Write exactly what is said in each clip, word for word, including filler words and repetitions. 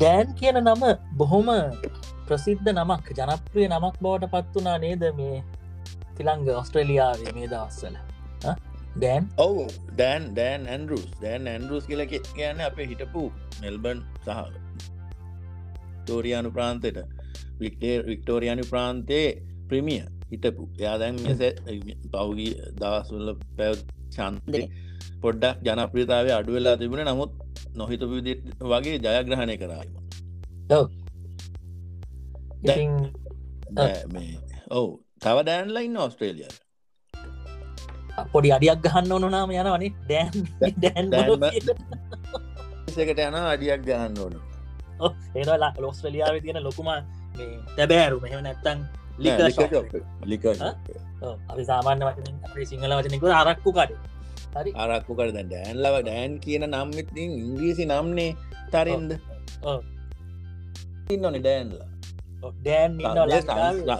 Dan කියන නම බොහොම ප්‍රසිද්ධ නමක් ජනප්‍රිය නමක් බවට පත් වුණා නේද මේ තිලංග ඔස්ට්‍රේලියාවේ මේ දවස්වල ඩෑන් ඔව් Dan Dan Andrews Dan Andrews කියලා කියන්නේ අපේ හිටපු මෙල්බන් සහ වික්ටෝරියානු ප්‍රාන්තයට වික්ටෝරියානු ප්‍රාන්තයේ ප්‍රීමියර් හිටපු එයා දැන් මේ පෞගී දවස්වල ඡන්දේ පොඩ්ඩක් ජනප්‍රියතාවය අඩු වෙලා තිබුණේ නමුත් නොහිතපු විදිහට වගේ ජයග්‍රහණය කරා. ඔව්. ඉතින් මේ ඔව් තව ඩෑන්ලා ඉන්නවා ඕස්ට්‍රේලියාවේ. පොඩි අඩියක් ගහන්න ඕන නම් යනවනේ ඩෑන් ඩෑන් ඉස්සෙකට යනවා අඩියක් ගහන්න ඕන. ඔව් ඒනවා ඕස්ට්‍රේලියාවේ තියෙන ලොකුම මේ තැබෑරුම. එහෙම නැත්තම් ලිකර් ෂොප්. Liquor shop. ඔව් අපි සාමාන්‍ය වචනෙන් අපි සිංහල වචනෙන් කියනවා අරක්කු කඩේ. හරි අරක්කු කඩ දැන් ඩෑන් ලව ඩෑන් කියන නම් ඉතින් ඉංග්‍රීසි නම්නේ තරින්ද ඔව් ඉන්නෝනේ ඩෑන්ලා ඔව් ඩෑන් ඉන්නවා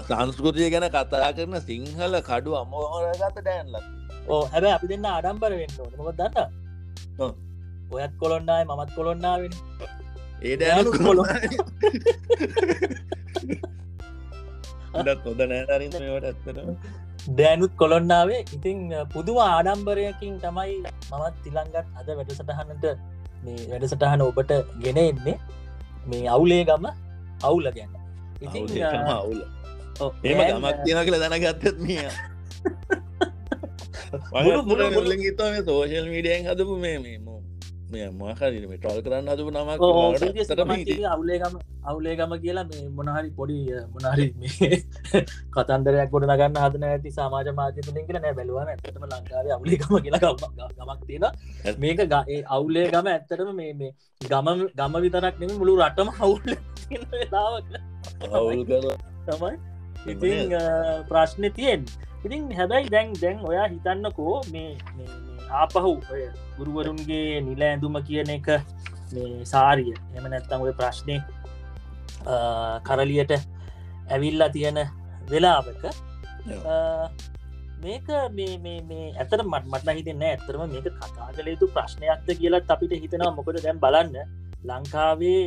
සංස්කෘතිය ගැන කතා කරන සිංහල කඩු අමෝරගත ඩෑන්ලා ඔව් හැබැයි අපි දෙන්න ආඩම්බර වෙන්න ඕනේ මොකද දන්නවද ඔව් ඔයත් කොලොන්නාවේ මමත් කොලොන්නාවේනේ ඒ ඩෑනු කොලොන්නාවේ ඉතින් තොද නෑ තරින්ද මේවට ඇත්තටම දෑනුත් කොළොන්නාවේ ඉතින් පුදුම ආඩම්බරයකින් තමයි මමත් තිලංගත් අද වැඩසටහනට මේ වැඩසටහන ඔබට ගෙන එන්නේ මේ අවුලේ ගම අවුල ගැන ඉතින් අවුල එහෙම ගමක් තියනවා කියලා දැනගත්තත් මීයා මුළු මුළු මුළු ගිතෝ මේ සෝෂල් මීඩියාෙන් හදපු මේ මේ මේ මොකක්ද මේ ට්‍රෝල් කරන්න හදපු නමක් අවුලේ ගම අවුලේ ගම කියලා මේ මොන හරි පොඩි මොන හරි මේ කතන්දරයක් ගොඩ නගන්න හදන ඇති සමාජ මාධ්‍ය තුලින් කියලා නෑ බැලුවම ඇත්තටම ලංකාවේ අවුලේ ගම කියලා ගමක් තියෙනවා මේක ඒ අවුලේ ගම ඇත්තටම මේ මේ ගම ගම විතරක් නෙමෙයි මුළු රටම අවුල් තියෙන වෙලාවක අවුල් කරලා තමයි ඉතින් ප්‍රශ්නේ තියෙන්නේ ඉතින් හැබැයි දැන් දැන් ඔයා හිතන්නකෝ මේ මේ ආපහු ඔය ගුරුවරුන්ගේ නිල ඇඳුම කියන එක මේ සාරිය එහෙම නැත්නම් ඔය ප්‍රශ්නේ කරලියට ඇවිල්ලා තියෙන වෙලාවක මේක මේ මේ මේ ඇත්තටම මට මට හිතෙන්නේ නැහැ ඇත්තටම මේක කතා කළ යුතු ප්‍රශ්නයක්ද කියලාත් අපිට හිතෙනවා මොකද දැන් බලන්න ලංකාවේ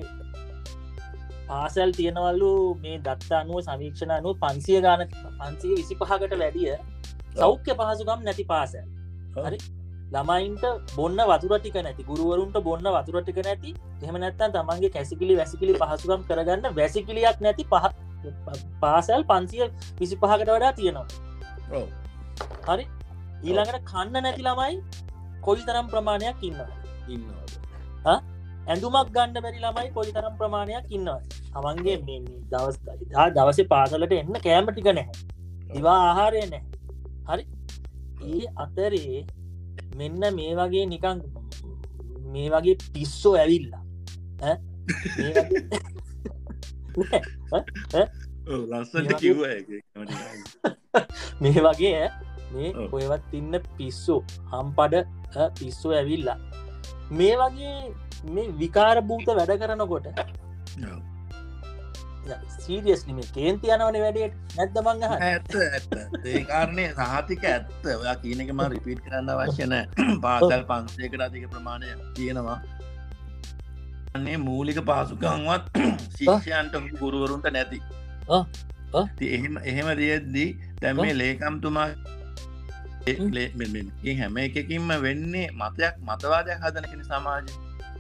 පාසල් තියනවලු මේ දත්ත අනුව සමීක්ෂණ අනුව පන්සිය ගානක් පන්සිය විසිපහකට වැඩිය සෞඛ්‍ය පහසුකම් නැති පාසල් හරි ළමයින්ට බොන්න වතුර ටික නැති ගුරුවරුන්ට බොන්න වතුර ටික නැති එහෙම නැත්නම් තමන්ගේ කැසිකිලි වැසිකිලි පහසුකම් කරගන්න වැසිකිලියක් නැති පහ පාසල් පන්සිය විසිපහකට වඩා තියෙනවා ඔව් හරි ඊළඟට කන්න නැති ළමයි කොයිතරම් ප්‍රමාණයක් ඉන්නවද ඉන්නවද හා ඇඳුමක් ගන්න බැරි ළමයි කොයිතරම් ප්‍රමාණයක් ඉන්නවද තමන්ගේ මේ දවස් දවසේ පාසලට එන්න කෑම ටික නැහැ දිවා ආහාරය නැහැ හරි ඒ අතරේ මෙන්න මේ වගේ නිකං මේ වගේ පිස්සෝ ඇවිල්ලා මේ වගේ මේ කොයවත් ඉන්න පිස්සෝ හම්පඩ පිස්සෝ ඇවිල්ලා මේ වගේ මේ විකාර භූත වැඩ කරනකොට සීරියස්ලි මේ කේන්ති යනවනේ වැඩේට නැද්ද මං අහන්නේ ඇත්ත ඇත්ත ඒ කාරණේ සාහතික ඇත්ත ඔයා කියන එක මම රිපීට් කරන්න අවශ්‍ය නැහැ පාසල් පන්සියකට අධික ප්‍රමාණයක් තියෙනවා අනේ මූලික පහසුකම්වත් ශිෂ්‍යයන්ට ගුරුවරුන්ට නැති ඔව් ඔව් එහෙම එහෙම දෙද්දී දැන් මේ ලේකම්තුමා මේ හැම එකකින්ම වෙන්නේ මතයක් මතවාදයක් හදන කෙනෙක් සමාජය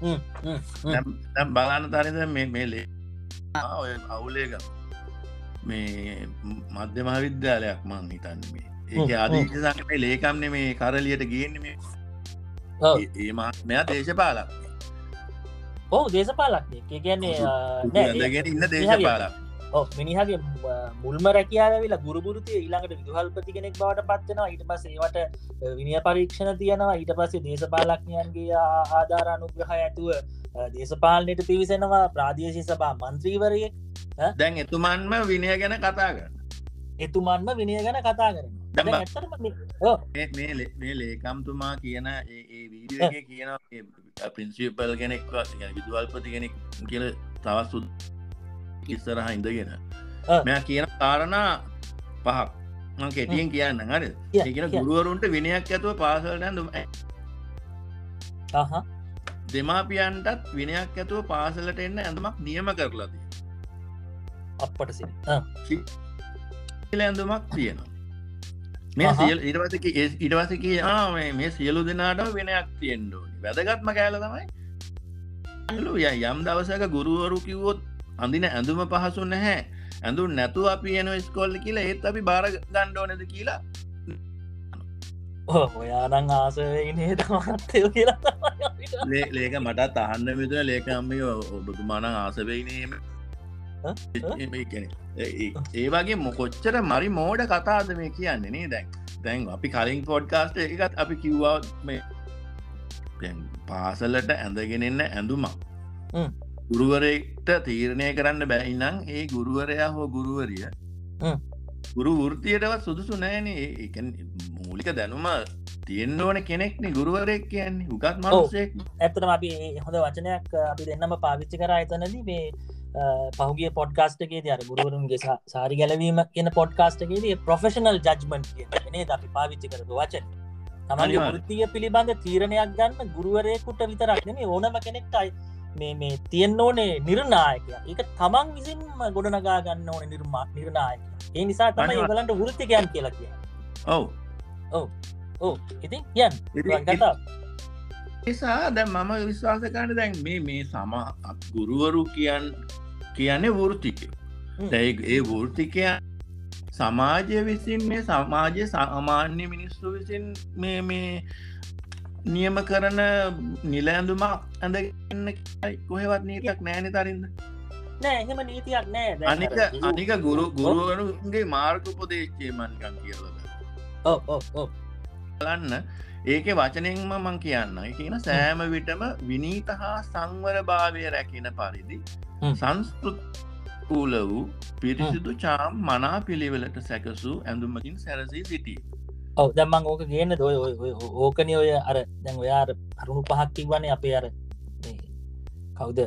හ්ම් හ්ම් දැන් බලන්න තරින්ද මේ මේ ලේ ඔය අවුලේග මේ මධ්‍ය මහාවිද්‍යාලයක් මං හිතන්නේ ඒක ආදීසක් මේ ලේකම්නේ මේ කරලියට ගියන්නේ මේ ඔව් ඒ මහත්මයා දේශපාලකයෙක් ඔව් දේශපාලකයෙක් ඒ කියන්නේ නෑ නෑගෙන ඉන්න දේශපාලකයෙක් ඔව් මිනිහාගේ මුල්ම රැකියාව ඇවිල්ලා ගුරුබුරුතිය ඊළඟට විදුහල්පති කෙනෙක් බවට පත් වෙනවා ඊට පස්සේ ඒවට විනය පරීක්ෂණ තියනවා ඊට පස්සේ දේශපාලකයන්ගේ ආධාර අනුග්‍රහය ඇතුව දේශපාලනයට පිවිසෙනවා ප්‍රාදේශීය සභා මන්ත්‍රීවරයෙක් දැන් එතුමන්ම විනය ගැන කතා කරනවා එතුමන්ම විනය ගැන කතා කරනවා දැන් ඇත්තටම මේ මේ මේ ලේකම්තුමා කියන ඒ ඒ වීඩියෝ එකේ කියනවා ප්‍රින්සිපල් කෙනෙක් කියන්නේ විදුහල්පති කෙනෙක් කියලා තවසු ඉස්සරහා ඉඳගෙන මම කියන කාරණා පහක් මම කෙටියෙන් කියන්නම් හරිද ඒ කියන ගුරුවරුන්ට විනයක් ඇතුව පාසලට යන්න දෙමාපියන්ටත් විනයක් ඇතුව පාසලට එන්න ඇඳුමක් නියම කරලා තියෙනවා. අප්පට සිල්. ආ. සිල් ඇඳුමක් තියෙනවා. මේ සිල් ඊට පස්සේ කී ඊට පස්සේ කී ආ මේ මේ සියලු දෙනාටම විනයක් තියෙන්න ඕනේ. වැදගත්ම කෑල්ල තමයි යම් දවසක ගුරුවරු කිව්වොත් අඳින ඇඳුම පහසු නැහැ. ඇඳුම් නැතුව අපි එන ඉස්කෝලේ කියලා ඒත් අපි බාර ගන්න ඕනේද කියලා. ඔයානං ආසවෙන්නේ තමත්තයෝ කියලා තමයි ලේක මටත් අහන්න විදුන ලේක අම්මිය ඔබතුමානං ආසවෙන්නේ එහෙම මේ කියන්නේ ඒ වගේ මොකොච්චර මරි මෝඩ කතාද මේ කියන්නේ නේ. දැන් දැන් අපි කලින් පොඩ්කාස්ට් එකකත් අපි කිව්වා මේ දැන් පාසලට ඇඳගෙන ඉන්න ඇඳුමක් හ්ම් ගුරුවරයෙක්ට තීරණය කරන්න බැරි නම් ඒ ගුරුවරයා හෝ ගුරුවරිය හ්ම් ගුරු වෘත්තියටවත් සුදුසු නැහැනේ. ඒ කියන්නේ මූලික දැනුම තියෙන්න ඕන කෙනෙක්නේ ගුරුවරයෙක් කියන්නේ. උගත් මිනිහෙක්. ඇත්තටම අපි හොඳ වචනයක් අපි දෙන්නම පාවිච්චි කරා එතනදී මේ පහුගිය පොඩ්කාස්ට් එකේදී අර ගුරුවරුන්ගේ සාරි ගැලවීම කියන පොඩ්කාස්ට් එකේදී ප්‍රොෆෙෂනල් ජජ්මන්ට් කියන එක නේද අපි පාවිච්චි කරපු වචන. තමයි වෘත්තිය පිළිබඳ තීරණයක් ගන්න ගුරුවරයෙකුට විතරක් නෙමෙයි ඕනම කෙනෙක්ටයි මේ මේ තියෙන්න ඕනේ නිර්ණායකයා. ඒක තමන් විසින්ම ගොඩනගා ගන්න ඕනේ නිර්මා නිර්ණායකයා. ඒ නිසා තමයි ඒගොල්ලන්ට වෘත්ති කියන්නේ කියලා කියන්නේ. ඔව්. ඔව්. ඔව්. ඉතින් කියන්නේ ගන්නවා. නිසා දැන් මම විශ්වාස කරන්නේ දැන් මේ මේ සම ගුරුවරු කියන් කියන්නේ වෘත්තිකයෝ. දැන් ඒ වෘත්තිකයන් සමාජය විසින් මේ සමාජයේ සාමාන්‍ය මිනිස්සු විසින් මේ මේ නියම කරන නිලැඳුම ඇඳගෙන කොහෙවත් නීතියක් නැහැ නේ තරින්ද? නෑ එහෙම නීතියක් නෑ. අනික අනික ගුරු ගුරුවරුන්ගේ මාර්ගෝපදේශය මම නිකන් කියලා දානවා. ඔව් ඔව් ඔව්. බලන්න ඒකේ වචනෙන්ම මම කියන්නම්. ඒ කියන සෑම විටම විනීත හා සංවරභාවය රැකින පරිදි සංස්කෘත කුල වූ පිරිසිදු චාම් මනා පිළිවෙලට සැකසූ ඇඳුමකින් සැරසී සිටී. ඔව් දැන් මම ඕක ගේන්නද ඔය ඔය ඕකනේ ඔය අර දැන් ඔයා අර අරුණු පහක් කිව්වනේ අපේ අර කවුද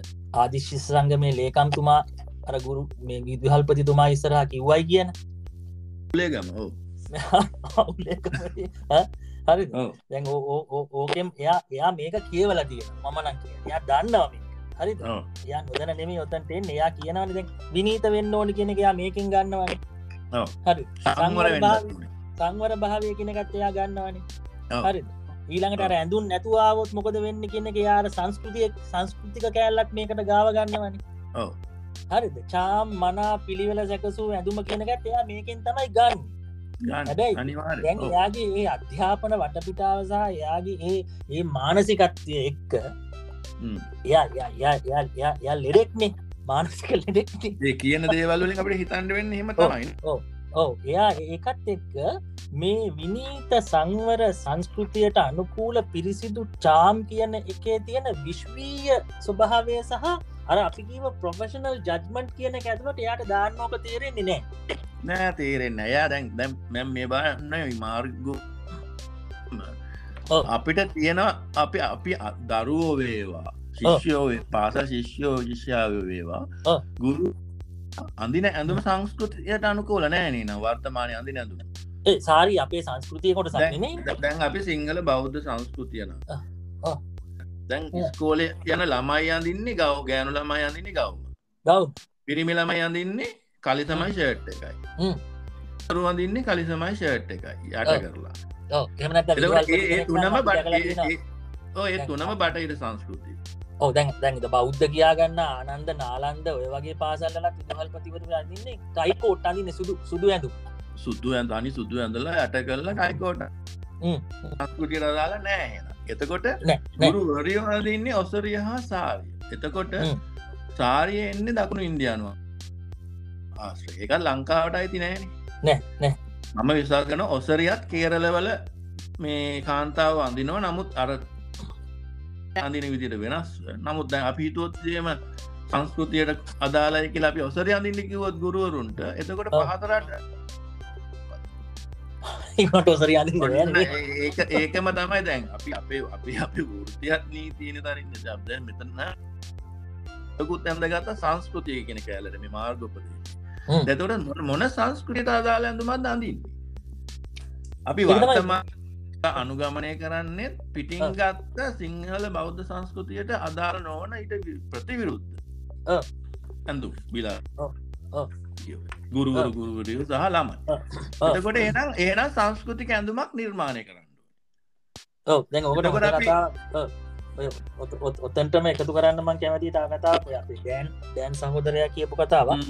ආදිශ්‍ය සංගමේ ලේකම්තුමා අර ගුරු මේ විදුහල්පතිතුමා ඉස්සරහා කිව්වයි කියන ලේකම. ඔව් ලේකම හරි. දැන් ඕ ඕකෙන් එයා එයා මේක කියවලා තියෙනවා. මම නම් කියන්නේ එයා දන්නවා මේක. හරිද? එයා නොදැන නෙමෙයි ඔතන තෙන්නේ. එයා කියනවානේ දැන් විනීත වෙන්න ඕනේ කියන එක එයා මේකෙන් ගන්නවානේ. ඔව් හරි. සංවර වෙන්න. සංවර භාවය කියන එකත් එයා ගන්නවානේ. හරිද? ඊළඟට අර ඇඳුම් නැතුව આવොත් මොකද වෙන්නේ කියන එක යාර සංස්කෘතිය සංස්කෘතික කැලලක් මේකට ගාව ගන්නවනේ. ඔව්. හරිද? චාම් මනා පිළිවෙල සැකසූ ඇඳුම කියන එකත් එයා මේකෙන් තමයි ගන්න. ගන්න අනිවාර්යයෙන්. දැන් එයාගේ මේ අධ්‍යාපන වටපිටාව සහ එයාගේ මේ මේ මානසිකත්වය එක්ක හ්ම් එයා එයා එයා එයා එයා ලෙඩෙක්නේ. මානසික ලෙඩෙක්නේ. මේ කියන දේවල් වලින් අපිට හිතන්න වෙන්නේ එහෙම තමයි. ඔව්. ඔව් එයා ඒකත් එක්ක මේ විනීත සංවර සංස්කෘතියට අනුකූල පිරිසිදු චාම් කියන එකේ තියෙන විශ්වීය ස්වභාවය සහ අර අපි කියව ප්‍රොෆෙෂනල් ජජ්මන්ට් කියන එක ඇතුළට එයාට දාන්න ඕක තේරෙන්නේ නැහැ. නෑ තේරෙන්නේ නැහැ. දැන් දැන් මම මේ බලන්නේ මාර්ගෝ අපිට තියෙනවා අපි අපි දරුවෝ වේවා ශිෂ්‍යෝ වේ පාසල් ශිෂ්‍යෝ ශිෂ්‍යාවෝ වේවා ගුරු අඳින ඇඳුම සංස්කෘතියට අනුකූල නෑනේ නේද වර්තමානයේ අඳින ඇඳුම. ඒ සාරි අපේ සංස්කෘතිය කොටසක් නෙමෙයි. දැන් අපි සිංහල බෞද්ධ සංස්කෘතිය න ะ. ඔව්. දැන් ඉස්කෝලේ යන ළමයි අඳින්නේ ගව ගෑනු ළමයි අඳින්නේ ගවම. ගව. පිරිමි ළමයි අඳින්නේ කලිසමයි ෂර්ට් එකයි. හ්ම්. අරු අඳින්නේ කලිසමයි ෂර්ට් එකයි. යට කරලා. ඔව්. එහෙම නැත්නම් ඒ තුනම බටේ ඔව් ඒ තුනම බටේ සංස්කෘතිය. ඔව් දැන් දැන් ඉත බෞද්ධ කියා ගන්න ආනන්ද නාලන්ද ඔය වගේ පාසල්වලත් විදුහල්පතිවරුන් ඉන්නේ ටයි කෝට් අඳින්නේ සුදු සුදු ඇඳුම් සුදු ඇඳ අනි සුදු ඇඳලා යට කරලා ටයි කෝට් හ්ම් අක්කුටිය දාලා නෑ එහෙනම් එතකොට ගුරු වරිය හදින්නේ ඔසරිය හා සාරිය. එතකොට සාරිය එන්නේ දකුණු ඉන්දියානුවා ආශ්‍රය. ඒක ලංකාවට ඇති නෑනේ. නෑ නෑ මම විශ්වාස කරනවා ඔසරියත් කේරළවල මේ කාන්තාව අඳිනවා. නමුත් අර අඳින විදිහට වෙනස්. නමුත් දැන් අපි හිතුවොත් එහෙම සංස්කෘතියට අදාළයි කියලා අපි ඔසරිය අඳින්න කිව්වොත් ගුරුවරුන්ට එතකොට පහතරට ඒකට ඔසරිය අඳින්න බැහැ. ඒක ඒකම තමයි දැන් අපි අපේ අපි අපේ වෘත්තියත් නීතියනේ තරින්නේ. දැන් මෙතන ලකුත් ඇඳගත්ත සංස්කෘතිය කියන කැලේට මේ මාර්ගෝපදේශය. එතකොට මොන සංස්කෘතියට අදාළ ඇඳුමක්ද අඳින්නේ? අපි වර්තමාන අනුගමනය කරන්නේ පිටින් ගත්ත සිංහල බෞද්ධ සංස්කෘතියට අදාළ නොවන ඊට ප්‍රතිවිරුද්ධ ඇඳුම් බිලා ගුරුවරු ගුරුවරයෝ සහ ළමයි. එතකොට එහෙනම් එහෙනම් සංස්කෘතික ඇඳුමක් නිර්මාණය කරන්න ඕනේ. ඔව් දැන් ඔකට කතා ඔය ඔතෙන්ටම එකතු කරන්න මම කැමතියි තා කතාව ඔය අපේ දැන් දැන් සහෝදරයා කියපු කතාවක්.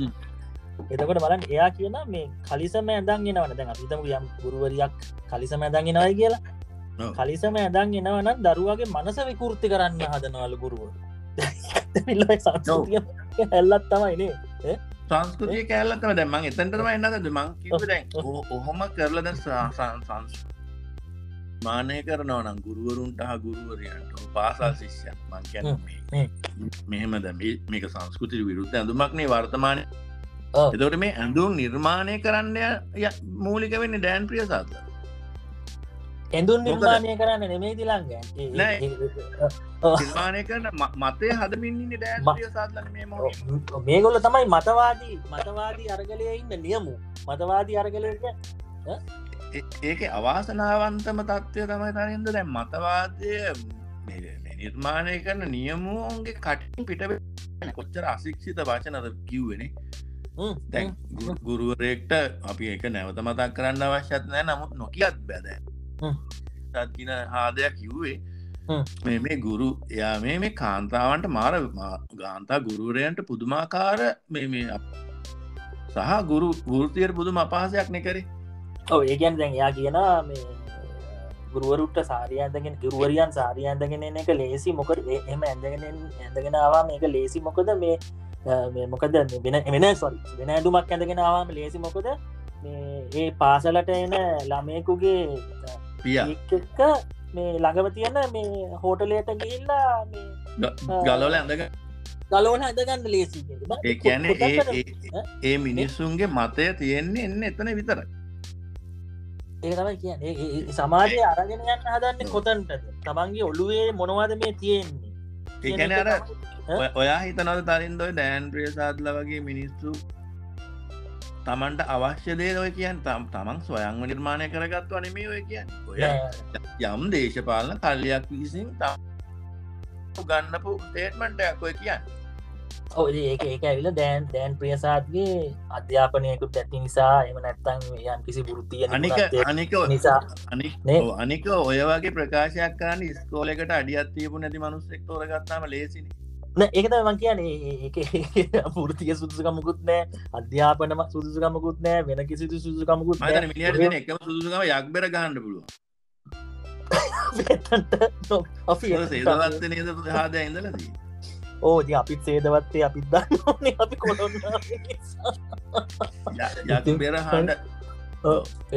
එතකොට බලන්න එයා කියන මේ කලිසම ඇඳන් එනවනේ. දැන් අපි හිතමු යම් ගුරුවරියක් කලිසම ඇඳන් එනවයි කියලා. කලිසම ඇඳන් එනවා නම් දරුවාගේ මනස විකෘති කරන්න හදනවලු ගුරුවරු. දැන් සංස්කෘතිය හැල්ලක් තමයි නේ. ඈ සංස්කෘතිය කැල්ල තමයි දැන් මම එතනටම එන්නද මම කිව්වේ දැන් කොහොම කරලා දැන් සංස්මානය කරනවා නම් ගුරුවරුන්ට හා ගුරුවරයන්ට පාසල් ශිෂ්‍යයන් මම කියන්නේ මෙහෙම දැන් මේක සංස්කෘතිය විරුද්ධ ඇඳුමක් නේ වර්තමානයේ. එතකොට මේ ඇඳුම් නිර්මාණය කරන්න මූලික වෙන්නේ ඩෑන් ප්‍රියසාරද? ඇඳුම් නිර්මාණය කරන්නේ නෙමෙයි ළඟ නෑ නිර්මාණය කරන මතය හදමින් ඉන්නේ ඩෑන් ප්‍රියසාරලා මේ මොහොතේ. මේගොල්ලෝ තමයි මතවාදී මතවාදී අරගලයේ ඉන්න නියමු. මතවාදී අරගලයේ ඈ ඒකේ අවාසනාවන්තම තත්ත්වය තමයි තනින්ද දැන් මතවාදය මේ නිර්මාණය කරන නියමුන්ගේ කටින් පිට වෙන කොච්චර අශික්ෂිත වචනද කිව්වනේ. දැන් ගුරුවරයෙක්ට අපි ඒක නැවත මතක් කරන්න අවශ්‍යත් නැහැ. නමුත් නොකියත් බෑ දැන්. හ්ම්. සත්‍කින ආදයක් කිව්වේ මේ මේ ගුරු එයා මේ මේ කාන්තාවන්ට මාර ගාන්තා ගුරුවරයන්ට පුදුමාකාර මේ මේ සහ ගුරු වෘත්තියට පුදුම අපහාසයක් නේ කරේ. ඔව් ඒ කියන්නේ දැන් එයා කියනවා මේ ගුරුවරුන්ට සාරිය ඇඳගෙන ගුරුවරියන් සාරිය ඇඳගෙන එන එක ලේසි මොකද එහෙම ඇඳගෙන ඇඳගෙන ආවා මේක ලේසි මොකද මේ මේ මොකද වෙන වෙන සෝරි වෙන ඇඳුමක් ඇඳගෙන ආවම ලේසි මොකද මේ ඒ පාසලට එන ළමයෙකුගේ පියා එක්ක මේ ළඟම තියෙන මේ හෝටලයට ගිහිල්ලා මේ ගලවල ඇඳගන්න ගලවල ඇඳගන්න ලේසි කියලා. ඒ කියන්නේ ඒ ඒ මිනිසුන්ගේ මතය තියෙන්නේ එන්න එතන විතරයි. ඒක තමයි කියන්නේ. ඒ සමාජයේ අරගෙන යන්න හදන්නේ කොතනටද? තමන්ගේ ඔළුවේ මොනවද මේ තියෙන්නේ? ඒ කියන්නේ අර ඔයා හිතනවාද තරින්ද ඔය ඩෑන් ප්‍රියසාරලා වගේ මිනිස්සු තමන්ට අවශ්‍ය දේ ඔය කියන්නේ තමන් ස්වයංව නිර්මාණය කරගත්තා නෙමෙයි ඔය කියන්නේ. යම් දේශපාලන කල්ලියක් විසින් තමන් ගන්නපු ස්ටේට්මන්ට් එකක් ඔය කියන්නේ. ඔව් ඒක ඒක ඇවිල්ලා දැන් දැන් ප්‍රියසාරගේ අධ්‍යාපනයකට ඇති නිසා එහෙම නැත්නම් යම් කිසි වෘත්තීය අනික නිසා අනික ඔය වගේ ප්‍රකාශයක් කරන්න ඉස්කෝලේකට අඩියක් තියපු නැති මිනිස්සෙක් තෝරගත්තාම ලේසිනේ. ඒක තමයි මං කියන්නේ වෘත්තීය සුදුසුකමකුත් නෑ අධ්‍යාපනම සුදුසුකමකුත් නෑ වෙන කිසිදු සුදුසුකමකුත් නෑ. මිනිහට දෙන එකම සුදුසුකම යක්බර ගන්න පුළුවන්. අපි සේදවත්තේ නේද හදා ඉඳලා තියෙන්නේ. ඕ ඉතින් අපිත් සේදවත්තේ අපිත් දාන්න ඕනේ අපි කොළොන්නාවේ. යක්බර හඬ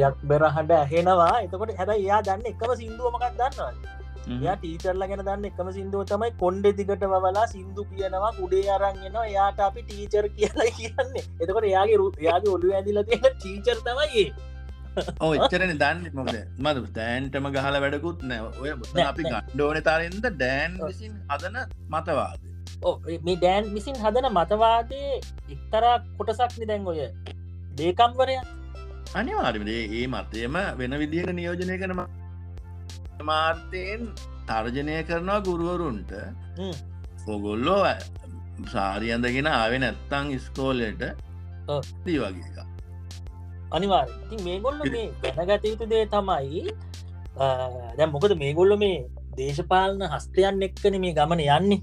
යක්බර හඬ ඇහෙනවා. එතකොට හැබැයි එයා දන්නේ එකම සින්දුව මොකක්ද දන්නවද? එයා ටීචර්ලා ගැන දන්න එකම සින්දුව තමයි කොණ්ඩේ දිගට වවලා සින්දු කියනවා කුඩේ අරන් එනවා එයාට අපි ටීචර් කියලා කියන්නේ. එතකොට එයාගේ එයාගේ ඔළුව ඇඳිලා තියෙන ටීචර් තමයි ඒ. ඔව් එච්චරනේ දන්නේ මොකද? මම ඩෑන්ටම ගහලා වැඩකුත් නැහැ. ඔය මොකද අපි ගන්න ඕනේ තරෙන්ද ඩෑන් විසින් හදන මතවාදය. ඔව් මේ ඩෑන් විසින් හදන මතවාදයේ එක්තරා කොටසක් නේ දැන් ඔය දෙකම්වරය. අනිවාර්යයෙන්ම මේ මතයම වෙන විදිහකට නියෝජනය කරනවා. මාර්තයෙන් තර්ජනය කරනවා ගුරුවරුන්ට පොගොල්ලෝ සාරියන්දගෙන ආවේ නැත්තං ඉස්කෝලට දී වගේ එක අනිවාර් ඉතින් මේගොල්ල මේ දැනගතයුතු දේ තමයි දැ මොකද මේගොල්ල මේ දේශපාලන හස්තයන් එක්කන මේ ගමන යන්නේ.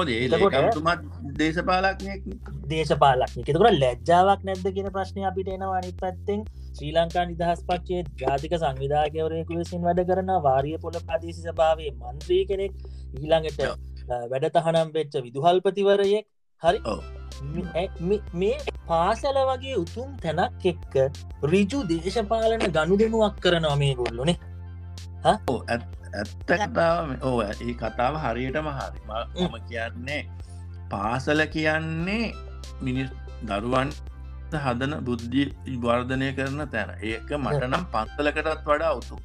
ඔදේතුමත් දේශපාලක්නයක් දේශපාලක්නය තුකට ලැජ්ජාවක් නැද්ද කියෙන ප්‍රශ්නය අපිට එනවා අනි පැත්තෙන් ශ්‍රී ලංකා නිදහස් පක්ෂයේ ජාතික සංවිධායකවරයෙකු විසින් වැඩ කරන වාරිය පොළ ප්‍රදේශ සභාවේ මන්ත්‍රී කෙනෙක් ඊළඟට වැඩ තහනම් වෙච්ච විදුහල්පතිවරයෙක් හරි මේ පාසල වගේ උතුම් තැනක් එක්ක ඍජු දේශපාලන ගනුදෙනුවක් කරනවා මේගොල්ලෝනේ. ඇත්ත කතාව ඕ ඒ කතාව හරියටම හරි. මම කියන්නේ පාසල කියන්නේ මිනිස් දරුවන් හදන බුද්ධි වර්ධනය කරන තැන. ඒක මට නම් පන්සලකටත් වඩා උතුම්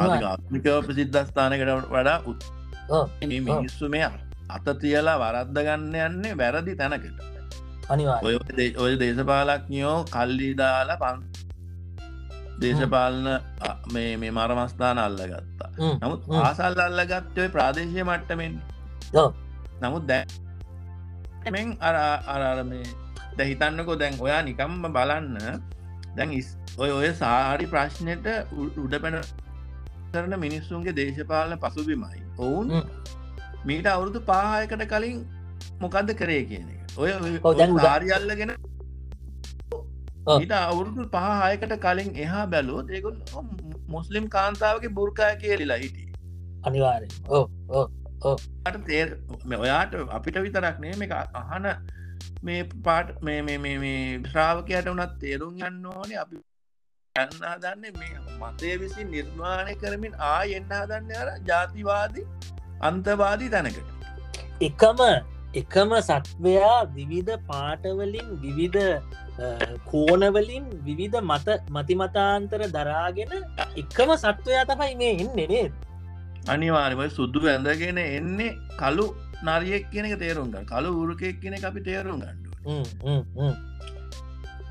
ආධ්‍යාත්මික ප්‍රසිද්ධස්ථානකට වඩා උතුම්. මේ මිනිස්සු මේ අත තියලා වරද්ද ගන්න යන්නේ වැරදි තැනකට. අනිවාර්යයෙන් ඔය දේශපාලඥයෝ කල්ලි දාලා පන් දේශපාලන මේ මේ මරමස්ථාන අල්ලගත්තා. නමුත් පාසල් අල්ලගත්තේ ප්‍රාදේශීය මට්ටමෙන්. ඔව්. නමුත් දැන් මෙන් අර අර මේ දැන් හිතන්නකෝ දැන් ඔයා නිකම්ම බලන්න දැන් ඔය ඔය සාරි ප්‍රශ්නෙට උඩපැන කරන මිනිස්සුන්ගේ දේශපාලන පසුබිමයි. ඔවුන් මීට අවුරුදු පහයකට කලින් මොකද්ද කරේ කියන එක. ඔය සාරි අල්ලගෙන ඊට අවුරුදු පහයකට කලින් එහා බැලුවොත් ඒගොල්ලෝ මුස්ලිම් කාන්තාවගේ බුර්කා කියලා හිටියේ. අනිවාර්යෙන්. ඔව් ඔව් ඔව්. ඔයාට අපිට විතරක් නෙමෙයි මේක අහන මේ පාට මේ මේ මේ මේ ශ්‍රාවකයාට උනත් තේරුම් ගන්න ඕනේ අපි යන්න හදන්නේ මේ මතය විසින් නිර්මාණය කරමින් ආයෙ එන්න හදන්නේ අර ජාතිවාදී අන්තවාදී තැනකට. එකම එකම සත්වයා විවිධ පාටවලින් විවිධ කෝනවලින් විවිධ මත මතිමතාන්තර දරාගෙන එකම සත්වයා තමයි මේ එන්නේ නේද? අනිවාර්යයෙන්ම සුදු වැඳගෙන එන්නේ කළු නරියෙක් කියන එක තේරුම් ගන්න. කළු උරුකෙක් කියන එක අපි තේරුම් ගන්න ඕනේ. හ්ම් හ්ම්.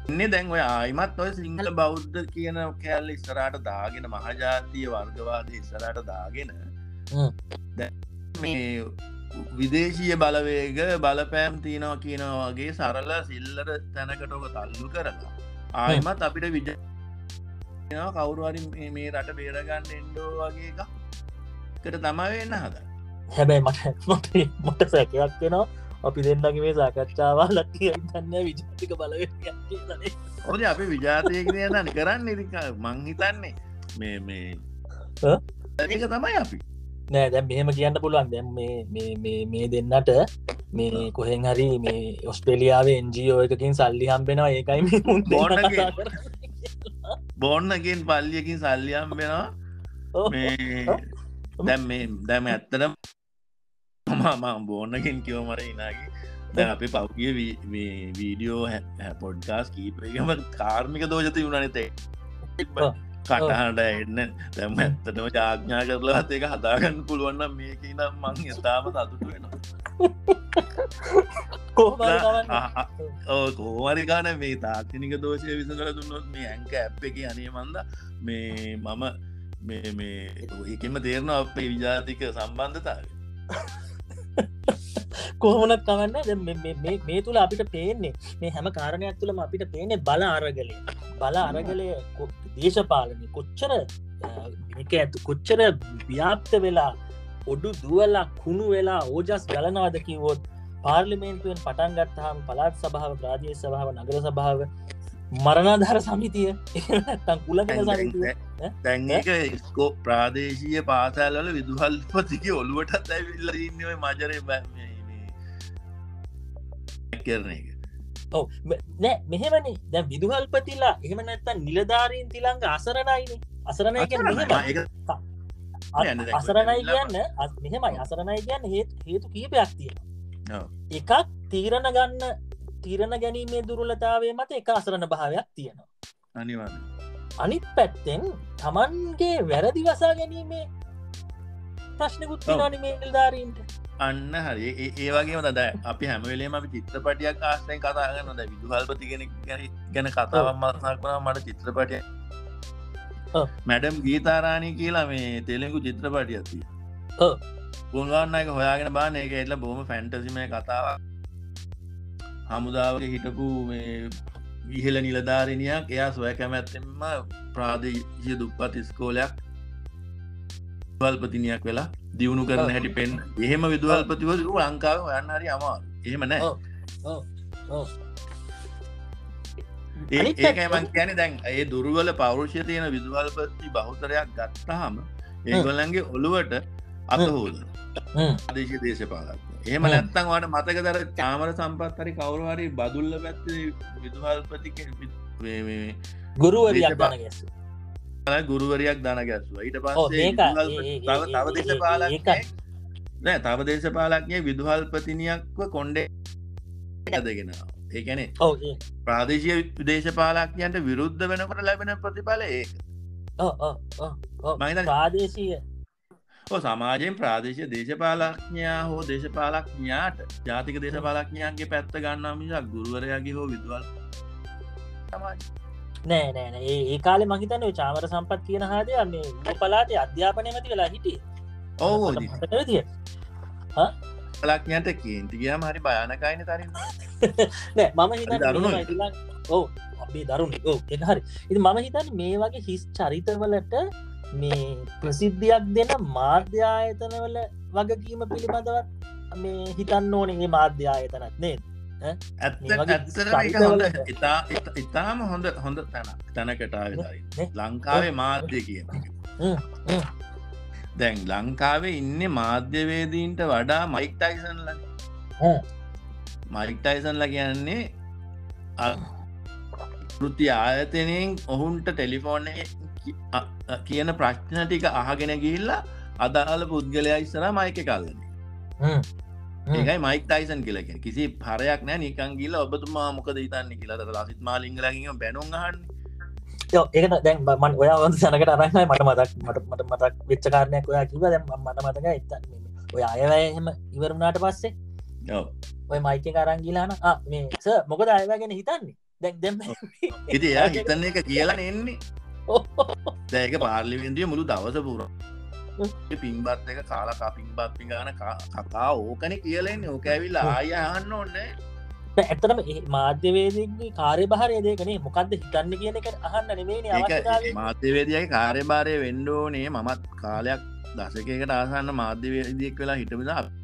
ඉන්නේ දැන් ඔය ආයිමත් ඔය සිංහල බෞද්ධ කියන කැලල ඉස්සරහට දාගෙන මහජාතිය වර්ගවාදී ඉස්සරහට දාගෙන දැන් මේ විදේශීය බලවේග බලපෑම් තියනවා කියනවා වගේ සරල සිල්ලර තැනකට ඔබ තල්ලු කරලා ආයෙමත් අපිට විජ කියනවා කවුරු හරි මේ රට බේරගන්න එන්නෝ වගේ එකකට තමයි වෙන්න හදන්නේ. හැබැයි මට මට මට සැකයක් වෙනවා අපි දෙන්නගේ මේ සාකච්ඡාවල කියන්නේ විජාතික බලවේගයක් කියලානේ. ඔතන අපි විජාතිය කියන දන්නේ කරන්නේ ඉතින් මං හිතන්නේ මේ මේ ඒක තමයි අපි නෑ දැන් මෙහෙම කියන්න පුළුවන් දැන් මේ මේ මේ මේ දෙන්නට මේ කොහෙන් හරි මේ ඔස්ට්‍රේලියාවේ එන් ජී ඕ එකකින් සල්ලි හම්බෙනවා ඒකයි මේ මුන් දෙන්න කතා කරන්නේ බොන්න again පල්ලියකින් සල්ලි හම්බෙනවා මේ දැන් මේ දැන් මේ ඇත්තටම මම මම බොන්න again කියව මර ඉනාගේ දැන් අපි පෞගිය මේ වීඩියෝ පොඩ්කාස්ට් කීප එකම කාර්මික දෝෂ තියුණානේ තේ කටහට එන්න දැම ඇත්තටම ජාඥා කරලත් එක හදාගන්න පුළුවන්න මේක නම් මං යතාම සතුට වෙනවා කෝවරිකාන මේ තාක්තිනික දෝෂය විසඳල දුන්නොත් මේ ඇංක ඇප් එක අනියමන්ද මේ මම මේ මේ එකම තේරෙනවා අපේ විජාතික සම්බන්ධතාවය කොහොමනත් කවන්න මේ තුළ අපිට පේන්නේ මේ හැම කාරණයක් තුළම අපිට පේනේ බල අරගලය බල අරගලය දේශපාලනය කොච්චර එක ඇතු කොච්චර ව්‍යාප්ත වෙලා ඔඩු දුවලා කුණු වෙලා ඕජස් ගලනවාද කිවොත් පාර්ලිමේන්තුවෙන් පටන් ගත්තාම පලාත් සභාව ප්‍රාදේශ සභාව නගර සභාව මරණාධාර සමිතිය නැත්තම් කුලගල සමිතිය දැන් ඒක ස්කෝ ප්‍රාදේශීය පාසල්වල විදුහල්පතිගේ ඔළුවටත් ඇවිල්ලා ඉන්නේ ඔය මජරේ මේ කරන එක. ඔව් නෑ මෙහෙමනේ දැන් විදුහල්පතිලා එහෙම නැත්තම් නිලධාරීන් තිලංග අසරණයිනේ. අසරණයි කියන්නේ මෙහෙම. අසරණයි කියන්නේ මෙහෙමයි අසරණයි කියන්නේ හේතු කීපයක් තියෙනවා. එකක් තීරණ ගන්න තීරණ ගැනීමේ දුර්වලතාවය මත එක අසරණ භාවයක් තියෙනවා. අනිවාර්යයෙන්. අනිත් පැත්තෙන් Tamanගේ වැරදි වසා ගැනීමේ ප්‍රශ්නකුත් තියෙනවානේ මේ නිලධාරීන්ට. අන්න හරි ඒ වගේම ද අපි හැමවෙලේම අපි චිත්‍රපටියක් ආශ්‍රයෙන් කතා කරනවා දැන් විදුහල්පති කෙනෙක් ගැන කතාවක් මතක් වුණා මට චිත්‍රපටිය මැඩම් ගීතාරාණී කියලා මේ තෙලුගු චිත්‍රපටියක් තියෙනවා ඔව් ගුණවන්නයික හොයාගෙන බලන්න ඒක ඇත්තට බොහොම ෆැන්ටසිමය කතාවක් හමුදාවේ හිටපු මේ විහෙල නිලධාරිනියක් එයා සොයකැමැත්තෙන්ම ප්‍රාදේශීය දුප්පත් ඉස්කෝලයක් විදුහල්පතිනියක් වෙලා දියුණු කරන හැටි පෙන්න එහෙම විදුහල්පතිවරු ලංකාවේ හොයන්න හරි අමාරු. එහෙම නැහැ. ඔව් ඔව්. ඒකයි මම කියන්නේ දැන් ඒ දුර්වල පෞරුෂය තියෙන විදුහල්පති බහුතරයක් ගත්තාම ඒගොල්ලන්ගේ ඔළුවට අත හොදනවා. ආදේශීය දේශපාලකයෝ. එහෙම නැත්නම් ඔයාලට මතකද අර චාමර සම්පත් හරි කවුරු හරි බදුල්ල පැත්තේ විදුහල්පති මේ මේ ගුරුවරියක් දැනගැස්සුවා. ගුරුවරයක් දන ගැස්සුවා ඊට පස්සේ තව නෑ තව දේශපාලඥයෙක් විදුහල්පතිනියක්ව කොණ්ඩේ ඇදගෙන ඒ කියන්නේ ඔව් ප්‍රාදේශීය දේශපාලඥයන්ට විරුද්ධ වෙනකොට ලැබෙන ප්‍රතිඵල ඒක ඔව් ඔව් ඔව් ප්‍රාදේශීය ඔව් සමාජයෙන් ප්‍රාදේශීය දේශපාලඥයා හෝ දේශපාලඥයාට ජාතික දේශපාලඥයන්ගේ පැත්ත ගන්නවා මිසක් ගුරුවරයාගේ හෝ විදුහල් සමාජ නෑ නෑ නෑ ඒ කාලේ මං හිතන්නේ චාමර සම්පත් කියන හාදේ මේ මේ පළාතේ අධ්‍යාපනයේ මැති වෙලා හිටියේ. ඔව් ඔව් හා පළාඥයන්ට කේන්ති ගියාම හරි භයානකයිනේ තරින්. නෑ මම හිතන්නේ ඉතින් ඔව් අපි දරුණු ඔව් ඒක හරි. ඉතින් මම හිතන්නේ මේ වගේ හිස් චරිතවලට මේ ප්‍රසිද්ධියක් දෙන මාධ්‍ය ආයතනවල වගකීම පිළිබඳව මේ හිතන්න ඕනේ මේ මාධ්‍ය ආයතනත් නේද? ඉතාම හොඳ හොඳ තැන තැනකටාව ලංකාවේ මාධ්‍ය කියන දැන් ලංකාවේ ඉන්න මාධ්‍යවේදීන්ට වඩා මයික් ටයිසන්ල මයික් ටයිසන්ල කියන්නේ අෘති ආයතනයෙන් ඔහුන්ට ටෙලිෆෝන් කියන ප්‍රශ්න ටික අහගෙන ගිහිල්ලා අදාළ පුද්ගලයා ඉස්සරහා මයික් එක අල්ලන්නේ ඒකයි මයික් ටයිසන් කියලා කියන්නේ. කිසි හරයක් නෑ නිකන් ගිහලා ඔබතුමා මොකද හිතන්නේ කියලා අර ලසිත් මාලිංගලගෙන් බැනුම් අහන්නේ. ඔව් ඒක දැන් මම ඔයා වන්ද සනකට අරන්මයි මට මතක් මට මට මතක් වෙච්ච කාරණයක් ඔයා කිව්වා දැන් මට මතකයි ඔය අයවැය එහෙම ඉවර වුණාට පස්සේ ඔව් ඔය මයික් එක අරන් ගිහලා අහන ආ මේ සර් මොකද අයවැය ගැන හිතන්නේ? දැන් දැන් ඉතින් එයා හිතන එක කියලා නෙන්නේ. දැන් ඒක පාර්ලිමේන්තුවේ මුළු දවස පුරා පින්බත් එක කාලකා පින්බත් පිගාන කතා ඕකනේ කියලන්නේ ඕක ඇවිල්ලා ආය අහන්න ඕනේ. ඇත්තටම මාධ්‍යවේදීන්ගේ කාර්යභාරය දෙකනේ මොකද්ද හිතන්නේ කියන එක අහන්න නෙමෙයිනේ අවස්ථාවේ. මාධ්‍යවේදියාගේ කාර්යභාරය වෙන්න ඕනේ. මමත් කාලයක් දශකයකට ආසන්න මාධ්‍යවේදියෙක් වෙලා හිටපු දා වෙන්න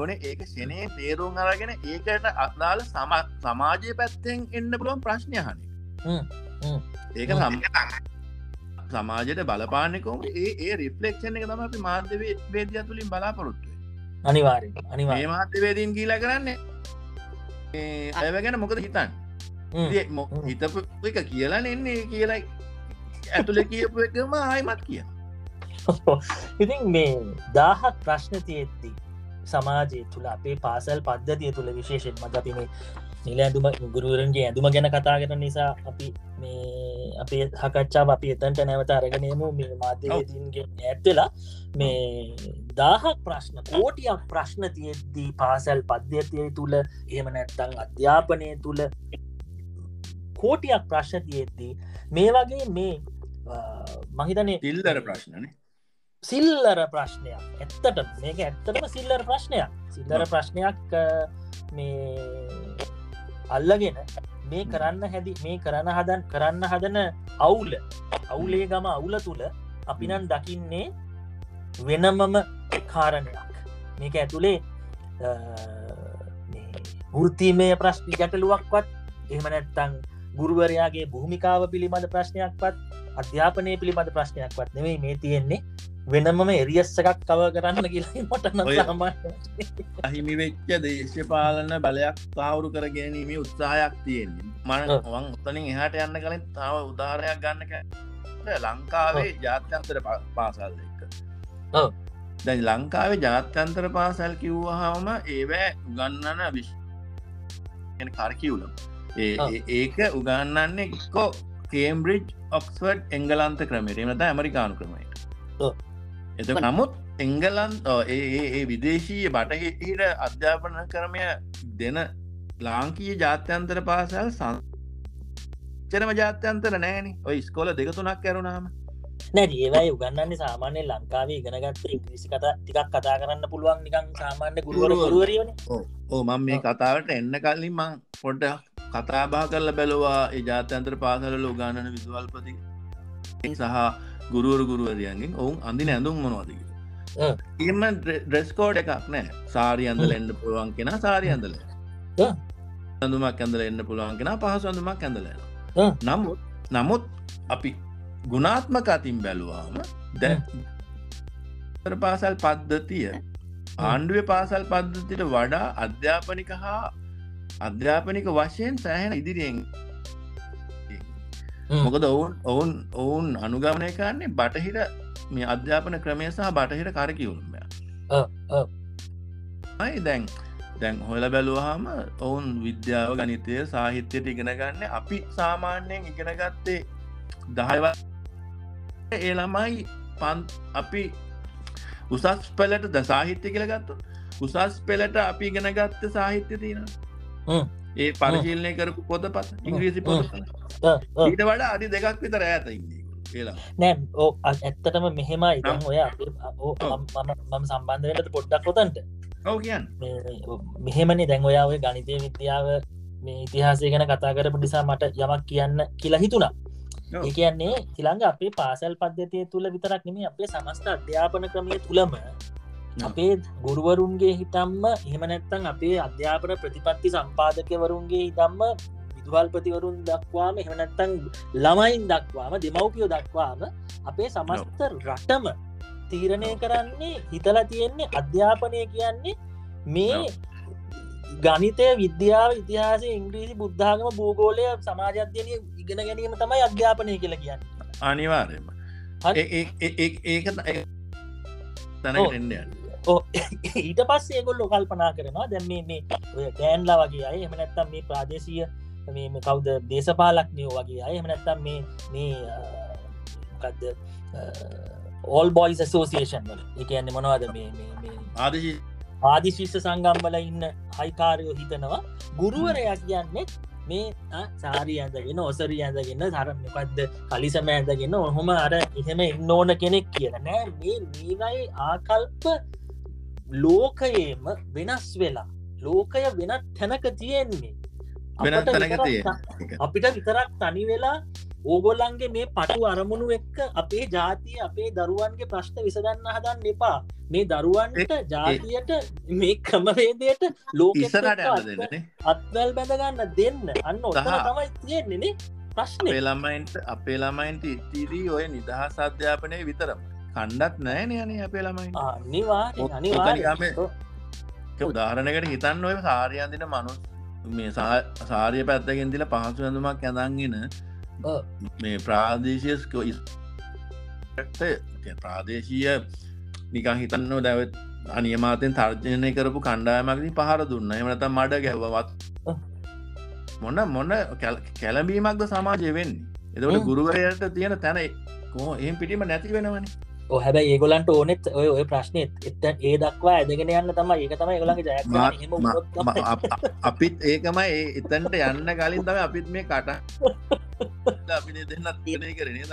ඕනේ. ඒක ශනේ තේරුම් අරගෙන ඒකට අදාළ සමාජයේ පැත්තෙන් එන්න පුළුවන් ප්‍රශ්න අහන්නේ. හ්ම් හ්ම් ඒක සම්පූර්ණ සමාජයට බලපාන්නේ කොහොමද? ඒ ඒ රිෆ්ලෙක්ෂන් එක තමයි අපි මාධ්‍යවේදියා තුලින් බලාපොරොත්තු වෙන්නේ. අනිවාර්යෙන් අනිවාර්යෙන් මේ මාධ්‍යවේදීන් කියලා කරන්නේ මේ අයව ගැන මොකද හිතන්නේ? ඉතින් හිතපු එක කියලා නෙන්නේ කියලා ඇතුලේ කියපු එකම ආයෙමත් කියනවා. ඉතින් මේ දහහක් ප්‍රශ්න තියෙද්දි සමාජය තුල අපේ පාසල් පද්ධතිය තුල විශේෂයෙන්ම අපි මේ නිල ඇඳුම ගුරුවරුන්ගේ ඇඳුම ගැන කතා කරන නිසා අපි මේ අපේ හකච්චාව අපි එතන්ට නැවත අරගෙනමු මේ මාධ්‍යවේදීන්ගේ ඇත්වෙලා මේ දාහක් ප්‍රශ්න කෝටියක් ප්‍රශ්න තියෙද්දී පාසල් පද්ධතිය තුළ එහෙම නැත්තම් අධ්‍යාපනය තුළ කෝටියක් ප්‍රශ්න තියෙද්දී මේ වගේ මේ මහිතනේ සිල්ලර ප්‍රශ්නනේ සිල්ලර ප්‍රශ්නයක් ඇත්තට මේක ඇත්තටම සිල්ලර ප්‍රශ්නයක් සිල්ලර ප්‍රශ්නයක් මේ අල්ලගෙන මේ කරන්න හැදි මේ කරන හදන් කරන්න හදන අවුල අවුලේ ගම අවුල තුළ අපි නම් දකින්නේ වෙනමම කාරණයක්. මේක ඇතුලේ වෘත්තීමය ප්‍රශ්න ගැටලුවක්වත් එහෙම නැත්නම් ගුරුවරයාගේ භූමිකාව පිළිබඳ ප්‍රශ්නයක්වත් අධ්‍යාපනය පිළිබඳ ප්‍රශ්නයක්වත් නෙවෙයි මේ තියෙන්නේ වෙනමම එරියස් එකක් කව කරන්න කියලා මට නම් සාමාන්‍ය අහිමි වෙච්ච දේශපාලන බලයක් සාහවුරු කර ගැනීමේ උත්සාහයක් තියෙනවා. මම මම උතනින් එහාට යන්න කලින් තව උදාහරණයක් ගන්න කැමතියි. ලංකාවේ ජාත්‍යන්තර පාසල් එක. ඔව්. දැන් ලංකාවේ ජාත්‍යන්තර පාසල් කිව්වහම ඒවැ උගන්වන කියන කාර්කියුලම්. ඒ ඒක උගන්වන්නේ කො කේම්බ්‍රිජ්, ඔක්ස්ෆර්ඩ්, එංගලන්ත ක්‍රමයට. එහෙම නැත්නම් ඇමරිකානු ක්‍රමයට. ඔව්. එත නමුත් එංගලන් ඒ විදේශීය බටහිර අධ්‍යාපන ක්‍රමය දෙන ලාංකීය ජාත්‍යන්තර පාසල් චරම ජාත්‍යන්තර නෑන ඔය ස්කෝල දෙක තුනක් කැරුණාම නැ ඒවයි උගන්නන්නේ සාමාන්‍ය ලංකාවේ ඉගෙනගත්ත ඉංග්‍රීසි කතා ටිකක් කතා කරන්න පුළුවන් නිකන් සාමාන්‍ය ගුරුවර ගුරුවරියනේ. ඕ මම මේ කතාවට එන්න කලින් මං පොඩ්ඩක් කතාබහ කරලා බැලුවා ඒ ජාත්‍යන්තර පාසල්වල උගන්වන විදුහල්පති සහ ගුරුවරු ගුරුවරියන්ගෙන් ඔවුන් අඳින ඇඳුම් මොනවද කියලා. එහෙම ඩ්‍රෙස් කෝඩ් එකක් නැහැ. සාරිය ඇඳලා එන්න පුළුවන් කෙනා සාරිය ඇඳලා එනවා. ඇඳුමක් ඇඳලා එන්න පුළුවන් කෙනා පහසු ඇඳුමක් ඇඳලා එනවා. නමුත් නමුත් අපි ගුණාත්මක අතින් බැලුවාම දැන් පාසල් පද්ධතිය ආණ්ඩුවේ පාසල් පද්ධතියට වඩා අධ්‍යාපනික හා අධ්‍යාපනික වශයෙන් සෑහෙන ඉදිරියෙන් මොකද ඔවුන් ඔවුන් ඔවුන් අනුගමනය කරන්නේ බටහිර මේ අධ්‍යාපන ක්‍රමය සහ බටහිර කාරකිවුම්ය. අයි දැන් දැන් හොල බැලුවහම ඔවුන් විද්‍යාව ගනිතය සාහිත්‍යයට ඉගෙන ගන්න අපි සාමාන්‍යයෙන් ඉගෙන ගත්තේ දහයව එළමයි පන් අපි උසස් පෙළට ද සාහිත්‍ය කියල ගත්තු උසස් පෙළට අපි ඉගෙන ගත්ත සාහිත්‍ය තියෙන ये पार्शियल नहीं कर पोता पाता इंग्लिश पोता ඊට වඩා අඩි දෙකක් විතර ඈත ඉන්නේ කියලා නෑ ඔව් ඇත්තටම මෙහෙමයි දැන් ඔය අපේ මම සම්බන්ධ වෙන්නත් පොඩ්ඩක් උතන්ට ඔව් කියන්නේ මෙහෙමනේ දැන් ඔයා ඔය ගණිතීය විද්‍යාව මේ ඉතිහාසය ගැන කතා කරපු නිසා මට යමක් කියන්න කියලා හිතුණා ඒ කියන්නේ ඊළඟ අපේ පාසල් පද්ධතිය තුල විතරක් නෙමෙයි අපේ සමස්ත අධ්‍යාපන ක්‍රමයේ තුලම අපේ ගුරුවරුන්ගේ හිතම්ම එහෙම නැත්නම් අපේ අධ්‍යාපන ප්‍රතිපත්ති සම්පාදකවරුන්ගේ හිතම්ම විදුහල්පතිවරුන් දක්වාම එහෙම නැත්නම් ළමයින් දක්වාම දෙමව්පියෝ දක්වාම අපේ සමස්ත රටම තීරණය කරන්නේ හිතලා තියෙන්නේ අධ්‍යාපනය කියන්නේ මේ ගණිතය විද්‍යාව ඉතිහාසය ඉංග්‍රීසි බුද්ධාගම භූගෝලය සමාජ අධ්‍යයනය ඉගෙන ගැනීම තමයි අධ්‍යාපනය කියලා කියන්නේ අනිවාර්යයෙන්ම ඒක තැනකට ඊට පස්සේ ඒගොල්ලෝ කල්පනා කරනවා දැන් මේ මේ ඔය ගෑන්ලා වගේ අය එහෙම නැත්නම් මේ ප්‍රාදේශීය මේ මේ කවුද දේශපාලඥයෝ වගේ අය එහෙම නැත්නම් මේ මේ මොකද්ද all boys association වල ඒ කියන්නේ මොනවද මේ මේ මේ ආදි ආදි ශිෂ්‍ය සංගම් වල ඉන්න අයිකාරයෝ හිතනවා ගුරුවරයා කියන්නේ මේ සාරිය ඇඳගෙන ඔසරිය ඇඳගෙන අර මොකද්ද කලිසම ඇඳගෙන ඔහොම අර එහෙම ඉන්න ඕන කෙනෙක් කියලා නෑ මේ මේවයි ආකල්ප ලෝකයේම වෙනස් වෙලා ලෝකය වෙනත් තැනක තියෙන්නේ අපිට විතරක් තනි වෙලා ඕගොල්ලන්ගේ මේ පටු අරමුණු එක්ක අපේ ජාතිය අපේ දරුවන්ගේ ප්‍රශ්න විසඳන්න හදන්න එපා මේ දරුවන්ට ජාතියට මේ ක්‍රමවේදයට ලෝකෙට අත්වැල් බැඳගන්න දෙන්න අන්න ඔතන තමයි තියෙන්නේ ප්‍රශ්නේ අපේ ළමයින්ට අපේ ළමයින්ට ඉතිරි ඔය නිදහස් අධ්‍යාපනයේ විතරම කණ්ඩත් නෑනේ අනේ අපේ ළමයි අනිවාර්ය අනිවාර්ය උදාහරණයකට හිතන්න ඔය සාරිය අඳින මනුස්ස මේ සාරිය පැත්තකින් දිලා පහසු ඇඳුමක් ඇඳන්ගෙන මේ ප්‍රාදේශීය ඒ ප්‍රාදේශීය නිකන් හිතන්න ඔය අනියමාතෙන් තර්ජනය කරපු කණ්ඩායමකදී පහර දුන්නා එහෙම නැත්නම් මඩ ගැව්වා මොන මොන කැළඹීමක්ද සමාජයේ වෙන්නේ එතකොට ගුරුවරයාට තියෙන තැන එහෙම පිටිම නැති වෙනවනේ ඔව් හැබැයි ඒගොල්ලන්ට ඕනෙත් ඔය ඔය ප්‍රශ්නේ එතන ඒ දක්වා ඇදගෙන යන්න තමයි ඒක තමයි ඒගොල්ලන්ගේ ජයග්‍රහණ එහෙම වුණොත් අපිත් ඒකමයි ඒ එතනට යන්න කලින් තමයි අපිත් මේ කට අපි දෙන්නත් තීරණය කරේ නේද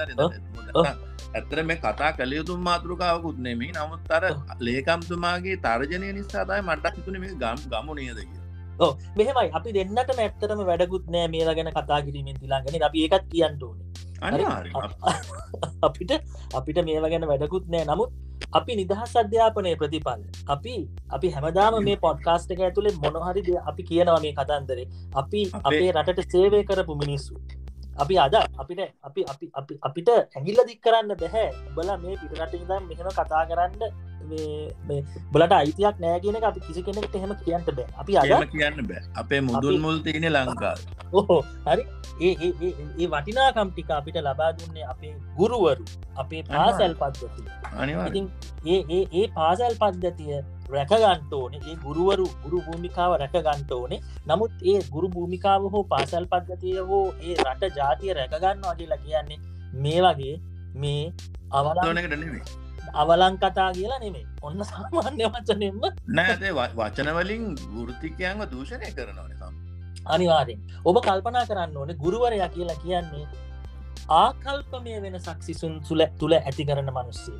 ඇත්තට මේ කතා කළ යුතු මාතෘකාවකුත් නෙමෙයි නමුත් අර ලේකම්තුමාගේ තර්ජනය නිසා තමයි මට හිතුනේ මේක ගමු නේද කියලා ඔව් මෙහෙමයි අපි දෙන්නටම ඇත්තටම වැඩකුත් නෑ මේවා ගැන කතා කිරීමෙන් ඊළඟට අපි ඒකත් කියන්න ඕනේ අපිට අපිට මේවා ගැන වැඩකුත් නෑ නමුත් අපි නිදහස් අධ්‍යාපනයේ ප්‍රතිඵල අපි අපි හැමදාම මේ පොඩ්කාස්ට් එක ඇතුලේ මොන හරි දේ අපි කියනවා මේ කතන්දරේ අපි අපේ රටට සේවය කරපු මිනිස්සු අපි අද අපිට අපි අපි අපි අපිට ඇඟිල්ල දික් කරන්න බෑ උඹලා මේ පිටරට ඉඳන් මෙහෙම කතා කරන්න මේ මේ උඹලට අයිතියක් නෑ කියන එක අපි කිසි කෙනෙක්ට එහෙම කියන්න බෑ අපි අද එහෙම කියන්න බෑ අපේ මුදුන් මුල් තියෙන ලංකාව ඕ හරි ඒ ඒ ඒ ඒ වටිනාකම් ටික අපිට ලබා දුන්නේ අපේ ගුරුවරු අපේ පාසල් පද්ධතිය අනිවාර්යෙන් ඒ ඒ ඒ පාසල් පද්ධතිය රැක ගන්න ඕනේ ඒ ගුරුවරු ගුරු භූමිකාව රැක ගන්න ඕනේ නමුත් ඒ ගුරු භූමිකාව හෝ පාසල් පද්ධතිය හෝ ඒ රට ජාතිය රැක ගන්නවා කියලා කියන්නේ මේ වගේ මේ අවලංගනකට නෙමෙයි අවලං කතා කියලා නෙමෙයි ඔන්න සාමාන්‍ය වචනෙම නෑ වචන වලින් වෘත්තිකයන්ව දූෂණය කරනවානේ සම අනිවාර්යෙන් ඔබ කල්පනා කරන්න ඕනේ ගුරුවරයා කියලා කියන්නේ ආකල්පමය වෙනසක් සිසුන් තුළ ඇති කරන මිනිස්සු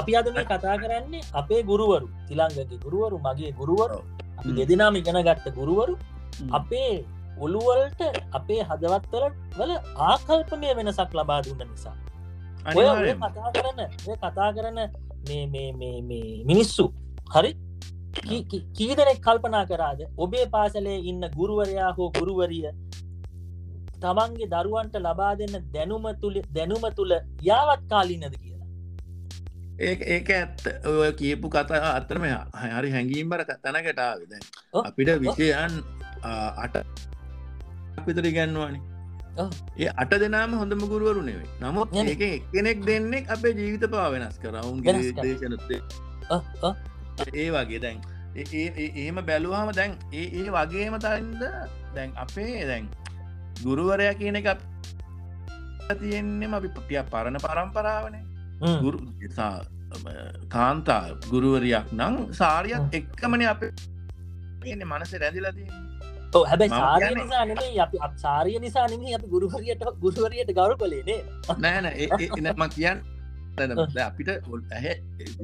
අපි අද මේ කතා කරන්නේ අපේ ගුරුවරු තිලංගගේ ගුරුවරු මගේ ගුරුවරු අපි දෙදෙනාම ඉගෙන ගත්ත ගුරුවරු අපේ ඔළුව වලට අපේ හදවත් වල ආකල්පමය වෙනසක් ලබා දුන්න නිසා ඔය කතා කරන ඔය කතා කරන මේ මේ මේ මේ මිනිස්සු හරි කී දෙනෙක් කල්පනා කරාද ඔබේ පාසලේ ඉන්න ගුරුවරයා හෝ ගුරුවරිය තමන්ගේ දරුවන්ට ලබා දෙන දැනුම තුල දැනුම තුල යාවත් කාලිනද කියලා ඒක ඒක ඇත්ත ඔය කියපු කතා අතරම හරි හැංගීම් බර තැනකට ආවේ දැන් අපිට විෂයන් අට විතර ඉගෙනනවානේ ඒ අට දෙනාම හොඳම ගුරුවරු නෙවෙයි නමුත් ඒකෙන් එක්කෙනෙක් දෙන්නේ අපේ ජීවිත පාව වෙනස් කරා උන්ගේ දේශනත් ඒ වගේ දැන් එහෙම බැලුවාම දැන් ඒ ඒ වගේම තරින්ද දැන් අපේ දැන් ගුරුවරයා කියන එක තියෙන්නේ අපි පියා පරණ පරම්පරාවනේ ගුරු කාන්තා ගුරුවරියක් නම් සාරියත් එක්කමනේ අපේ එන්නේ මනසේ රැඳිලා තියෙන්නේ तो හැබැයි සාරිය නිසා නෙමෙයි අපි සාරිය නිසා නෙමෙයි අපි ගුරුවරියට ගුරුවරියට ගෞරව කළේ නේද නෑ නෑ ඒ මම කියන්නේ දැන් අපිට ඇහි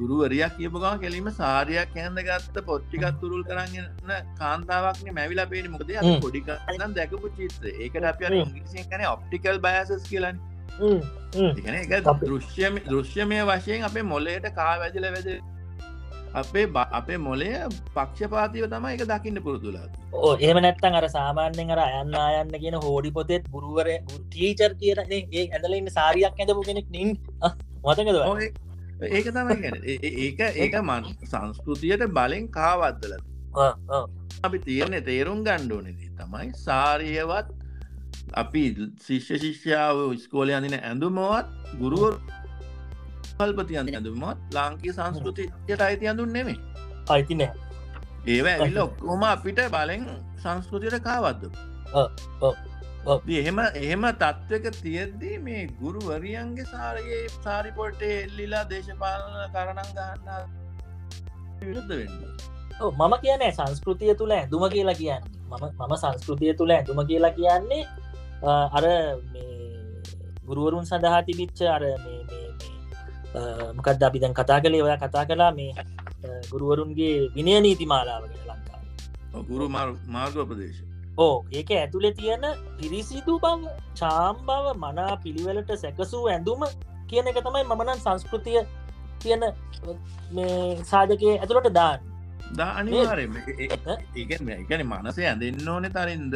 ගුරුවරියා කියපු ගමන් කෙලින්ම සාරියක් කැඳ ගත්ත පොත් ටිකක් තුරුල් කරන් යන කාන්තාවක් නේ මැවිලා පේන්නේ මොකද අපි පොඩි කාලේ ඉඳන් දැකපු චිත්‍රය ඒකට අපි අර ඉංග්‍රීසියෙන් කියන්නේ ඔප්ටිකල් බයසස් කියලානේ හ්ම් හ්ම් ඒ කියන්නේ ඒක දෘශ්‍යම දෘශ්‍යමය වශයෙන් අපේ මොළයට කා වැදලා වැදේ අපේ අපේ මොළය පක්ෂපාතීව තමයි ඒක දකින්න පුරුදුලා ඕ එහෙම නැත්නම් අර සාමාන්‍යයෙන් අර අයන්න අයන්න කියන හොඩි පොතේත් ගුරුවරේ ටීචර් කියලා නේ ඒ ඇඳලා ඉන්න සාරියක් ඇඳපු කෙනෙක් නින් මතකද ඔව් ඒක තමයි කියන්නේ ඒක ඒක සංස්කෘතියට බලෙන් කාවද්දලා ඔව් ඔව් අපි තියන්නේ තේරුම් ගන්න ඕනේ දී තමයි සාරියවත් අපි ශිෂ්‍ය ශිෂ්‍යාව ඉස්කෝලේ යන්නේ ඇඳුමවත් ගුරුවරු කල්පතියන් ඇඳුමවත් ලාංකීය සංස්කෘතියට අයිති ඇඳුම් නෙමෙයි අයිති නෑ ඒව ඇවිල්ලා ඔක්කොම අපිට බලෙන් සංස්කෘතියට කාවද්ද ඔව් ඔව් ඔව් එහෙම එහෙම තත්වයක තියෙද්දී මේ ගුරුවරියන්ගේ සාරියේ සාරි පොටේ එල්ලිලා දේශපාලන කරණම් ගන්න විරුද්ධ වෙන්නේ ඔව් මම කියන්නේ සංස්කෘතිය තුල ඇඳුම කියලා කියන්නේ මම මම සංස්කෘතිය තුල ඇඳුම කියලා කියන්නේ අර මේ ගුරුවරුන් සඳහා තිබිච්ච අර මේ මේ මොකක්ද අපි දැන් කතා කළේ ඔයා කතා කළා මේ ගුරුවරුන්ගේ විනය නීති මාලාව ගැන ලංකාවේ ඔව් ගුරු මාර්ගෝපදේශ ඔව් ඒක ඇතුලේ තියෙන පිරිසිදු බව ඡාම් බව මනා පිළිවෙලට සැකසූ ඇඳුම කියන එක තමයි මම නම් සංස්කෘතිය කියන මේ සාධකයේ ඇතුලට දාන්නේ දා අනිවාර්යයෙන්ම ඒ කියන්නේ ඒ කියන්නේ මනසේ ඇඳෙන්න ඕනේ තරින්ද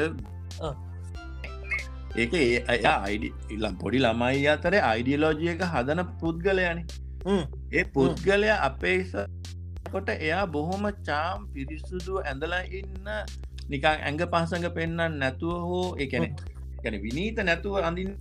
ඒක අයිඩි ඉල්ලම් පොඩි ළමයි අතරේ අයිඩියොලොජි එක හදන පුද්ගලයානේ හ්ම් ඒ පුද්ගලයා අපේ කොට එයා බොහොම charm පිරිසුදු ඇඳලා ඉන්න නිකන් ඇඟ පහසඟ පෙන්නන්න නැතුව හෝ ඒ කියන්නේ ඒ කියන්නේ විනීත නැතුව අඳින්න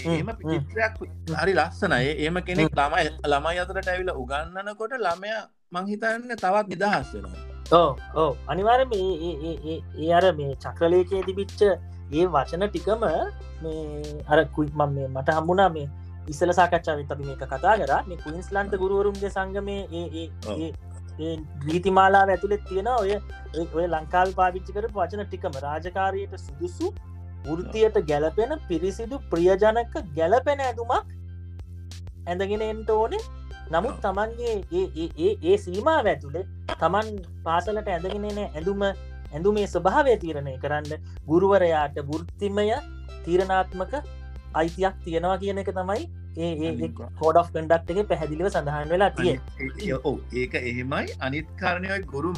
එහෙම පිටිත්‍රාක් හරි ලස්සනයි එහෙම කෙනෙක් ළමයි ළමයි අතරට ඇවිල්ලා උගන්වනකොට ළමයා මං හිතන්නේ තවත් නිදහස් වෙනවා ඔව් ඔව් අනිවාර්යයෙන්ම ඒ ඒ ඒ ඒ අර මේ චක්‍රලේඛයේ තිබිච්ච ඒ වචන ටිකම මේ අර කුයිමන් මේ මට හම්බුණා මේ ඉස්සල සාකච්ඡාවෙත් අපි මේක කතා කරා මේ ක්වීන්ස්ලන්ඩ් ගුරුවරුන්ගේ සංගමේ ඒ ඒ ඒ ඒ ගීතිමාලාව ඇතුලේ තියෙන ඔය ඔය ලංකාවේ පාවිච්චි කරපු වචන ටිකම රාජකාරියට සුදුසු වෘත්තියට ගැළපෙන පිරිසිදු ප්‍රියජනක ගැළපෙන ඇඳුමක් ඇඳගෙන එන්න ඕනේ නමුත් Tamanගේ ඒ ඒ ඒ ඒ සීමාව ඇතුලේ Taman පාසලට ඇඳගෙන එන ඇඳුම ඇඳුමේ ස්වභාවය තීරණය කරන්න ගුරුවරයාට වෘත්තිමය තීරණාත්මක අයිතියක් තියෙනවා කියන එක තමයි ඒ ඒ කෝඩ් ඔෆ් කන්ඩක්ට් එකේ පැහැදිලිව සඳහන් වෙලා තියෙන්නේ. ඔව් ඒක එහෙමයි අනිත් කාරණේයි ගුරු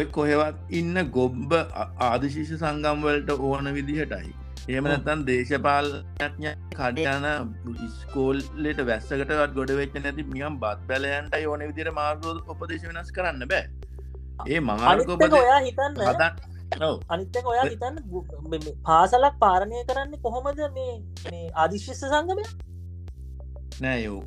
ඔය කොහෙවත් ඉන්න ගොබ්බ ආදිශිෂ්‍ය සංගම් වලට ඕන විදිහටයි. එහෙම නැත්නම් දේශපාලනඥ කඩන ඉස්කෝලේට වැස්සකටවත් ගොඩ වෙච්ච නැති මියම් බත් බැලයන්ටයි ඕන විදිහට මාර්ග උපදේශ වෙනස් කරන්න බෑ. ඒ මාර්ග උපදේශ ඔයා හිතන්න ඔව් අනිත් එක ඔයා හිතන්න මේ පාසලක් පාරණය කරන්නේ කොහොමද මේ මේ ආදිශිෂ්‍ය සංගමය? නෑ යෝ.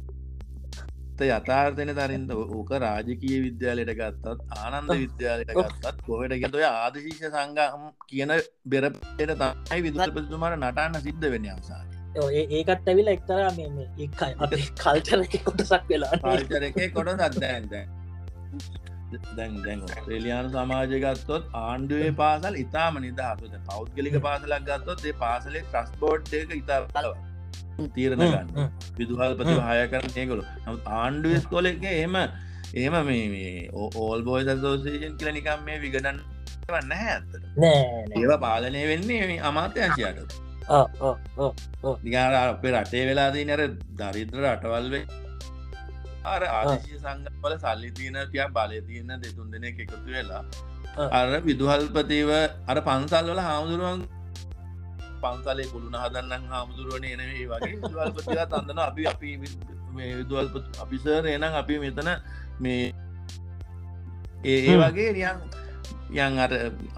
තේ යථාර්ථනේ තරින්ද ඕක රාජකීය විද්‍යාලයට ගත්තත් ආනන්ද විද්‍යාලයට ගත්තත් කොහෙට ගියත් ඔය ආදිශිෂ්‍ය සංගම් කියන බෙරපේට තමයි විදුහල්පතිතුමාට නටන්න සිද්ධ වෙන්නේ අවසානයේ. ඔය ඒකත් ඇවිල්ලා එක්තරා මේ මේ එකයි අපේ කල්චර් එකේ කොටසක් වෙලා. කල්චර් එකේ කොටසක් දැන් දැන්. දැන් දැන් ඔස්ට්‍රේලියානු සමාජය ගත්තොත් ආණ්ඩුවේ පාසල් ඉතාම නිදහසුද. පෞද්ගලික පාසලක් ගත්තොත් ඒ පාසලේ ට්‍රස්ට් බෝඩ් එක ඉතාම බලවත්. තීරණ ගන්න විදුහල්පතිව හය කරන ඒගොල්ලෝ. නමුත් ආණ්ඩුවේ ඉස්කෝලේ එකේ එහෙම එහෙම මේ මේ ඕල් බොයිස් ඇසෝෂියේෂන් කියලා නිකන් මේ විගණන් කරන්නේ නැහැ අතට. නෑ නෑ. ඒවා පාලනය වෙන්නේ මේ අමාත්‍යාංශයට. ඔව් ඔව් ඔව් ඔව්. නිකන් අපේ රටේ වෙලා තියෙන අර දරිද්‍ර රටවල් වෙ අර ආදිශිෂ්‍ය සංගම් වල සල්ලි තියෙන තියා බලය තියෙන දෙතුන් දෙනෙක් එකතු වෙලා අර විදුහල්පතිව අර පන්සල් වල හාමුදුරුවන් පන්සලේ ගුණ හදන්නම් හාමුදුරුවනේ නෙමෙයි වගේ විදුහල්පතිලා තන්දන අපි අපි මේ විදුහල්පති ඔෆිසර් එනනම් අපි මෙතන මේ ඒ ඒ වගේ නියම් යන් අර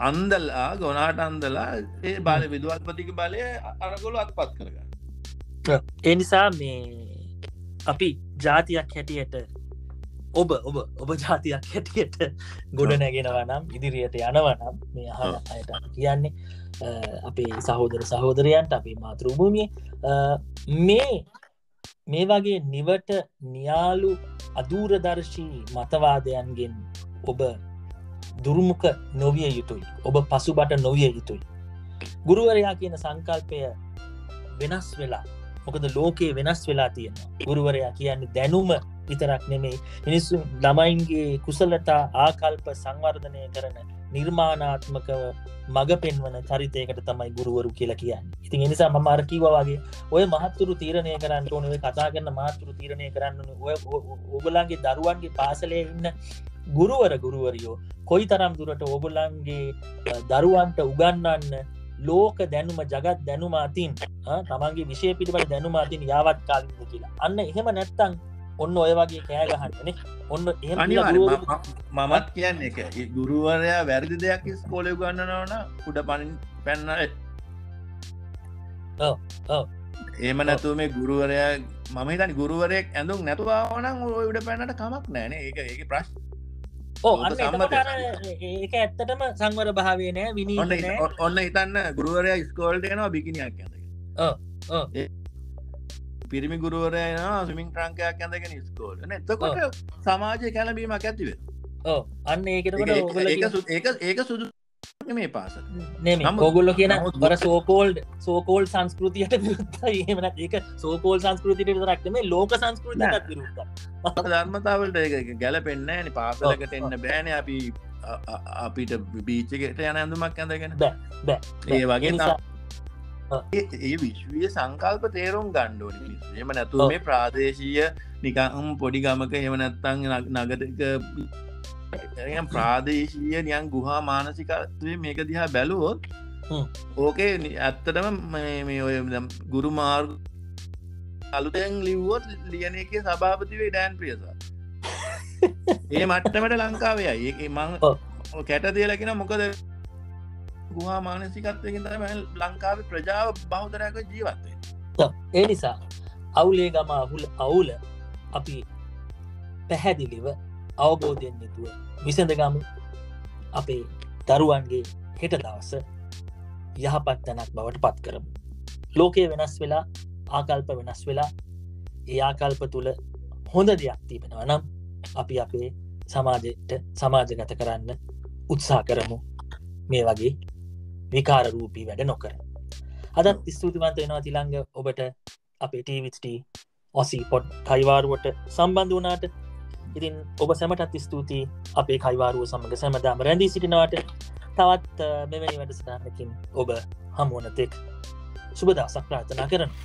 අන්දලා ගොනාට අන්දලා ඒ බාල විදුහල්පතිගේ බලය අරගොල්ලෝ අත්පත් කරගන්න. ඒ නිසා මේ අපි ජාතියක් හැටියට ඔබ ඔබ ඔබ ජාතියක් හැටියට ගොඩ නැගෙනවා නම් ඉදිරියට යනවා නම් මේ අහන අයට කියන්නේ අපේ සහෝදර සහෝදරයන්ට අපේ මාතෘභූමියේ මේ මේ වගේ නිවට නියාලු අදූරදර්ශී මතවාදයන්ගෙන් ඔබ දුරුමුඛ නොවිය යුතුයි. ඔබ පසුබට නොවිය යුතුයි. ගුරුවරයා කියන සංකල්පය වෙනස් වෙලා. මොකද ලෝකේ වෙනස් වෙලා තියෙනවා. ගුරුවරයා කියන්නේ දැනුම විතරක් නෙමෙයි. මිනිස්සු ළමයින්ගේ කුසලතා ආකල්ප සංවර්ධනය කරන නිර්මාණාත්මකව මඟ පෙන්වන චරිතයකට තමයි ගුරුවරු කියලා කියන්නේ. ඉතින් ඒ නිසා මම අර කිව්වා වගේ ඔය මහත්තුරු තීරණය කරන්න ඕනේ. ඔය කතා කරන මහත්තුරු තීරණය කරන්න ඕනේ. ඔයගොල්ලන්ගේ දරුවන්ගේ පාසලේ ඉන්න ගුරුවර ගුරුවරියෝ කොයිතරම් දුරට ඔයගොල්ලන්ගේ දරුවන්ට උගන්වන්න ලෝක දැනුම జగත් දැනුම අතින් තමන්ගේ විෂය පිළිබඳ දැනුම අතින් යාවත් කාලින්ද කියලා. අන්න එහෙම නැත්තම් ඔන්න ඔය වගේ කෑ ගහන්නනේ. ඔන්න එහෙම මමත් කියන්නේ ඒක. ඒ ගුරුවරයා වැරදි දෙයක් ඉස්කෝලේ උගන්වනවා නම් උඩ පනින් පැනනවා. ඔව් ඔව්. එහෙම නැතුව මේ ගුරුවරයා මම හිතන්නේ ගුරුවරයෙක් ඇඳුම් නැතුව ආව නම් ඔය උඩ පැනනට කමක් නැහැ නේ. ඒක ඒකේ ප්‍රශ්න. ඔව් අන්න ඒක ඇත්තටම සංවර භාවයේ නෑ විනීත නෑ. ඔන්න ඔන්න හිතන්න ගුරුවරයා ඉස්කෝලේට යනවා බිකිනියක් ඇඳගෙන. ඔව් ඔව්. පිරිමි ගුරුවරයා ස්විමින් ට්‍රංකයක් ඇඳගෙන ඉස්කෝලේ නේ. එතකොට සමාජයේ කැළඹීමක් ඇති වෙනවා. ඔව් අන්න ඒකේකොට ඔයගොල්ලෝ ඒක ඒක සුදු නෙමෙයි පාසල. නෙමෙයි. ඔයගොල්ලෝ කියන බර so called so called සංස්කෘතියට විරුද්ධයි. එහෙම නැත්නම් ඒක so called සංස්කෘතියට විතරක් නෙමෙයි ලෝක සංස්කෘතියටත් විරුද්ධයි. මත ධර්මතාවලට ඒක ගැලපෙන්නේ නැහැ නේ. පාසලකට එන්න බෑනේ අපි අපිට බීච් එකට යන ඇඳුමක් ඇඳගෙන. බෑ බෑ. ඒ වගේ තමයි. ඒ විශ්වීය සංකල්ප තේරුම් ගන්න ඕනේ මිනිස්සු. එහෙම නැතුව මේ ප්‍රාදේශීය නිකන් පොඩි ගමක එහෙම නැත්නම් නගරයක නිකන් ප්‍රාදේශීය නිකන් ගුහා මානසිකත්වයේ මේක දිහා බැලුවොත් ඕකේ ඇත්තටම මේ මේ ඔය ගුරු මාර්ග අලුතෙන් ලිව්වොත් ලියන එකේ සභාපති වෙයි ඩෑන් ප්‍රියසාර. ඒ මට්ටමට ලංකාවේයි. ඒක මම කැට දෙලා කියන මොකද ගුහා මානසිකත්වයකින් තමයි ලංකාවේ ප්‍රජාව බහුතරයක ජීවත් වෙන්නේ. ඒ නිසා අවුලේ ගම අවුල අවුල අපි පැහැදිලිව අවබෝධයෙන් යුතුව විසඳගමු. අපේ දරුවන්ගේ හෙට දවස යහපත් තැනක් බවට පත් කරමු. ලෝකය වෙනස් වෙලා ආකල්ප වෙනස් වෙලා ඒ ආකල්ප තුල හොඳ දෙයක් තිබෙනවා නම් අපි අපේ සමාජයට සමාජගත කරන්න උත්සාහ කරමු. මේ වගේ විකාර රූපී වැඩ නොකර. අදත් ස්තුතිවන්ත වෙනවා තිලංග ඔබට අපේ ටීවිස්ටි ඔසී පොඩ් කයිවාරුවට සම්බන්ධ වුණාට. ඉතින් ඔබ සැමටත් ස්තුතියි. අපේ කයිවාරුව සමග සැමදාම රැඳී සිටිනාට. තවත් මෙවැනි වැඩසටහනකින් ඔබ හමු වන තෙක් සුබ දවසක් ප්‍රාර්ථනා කරනවා.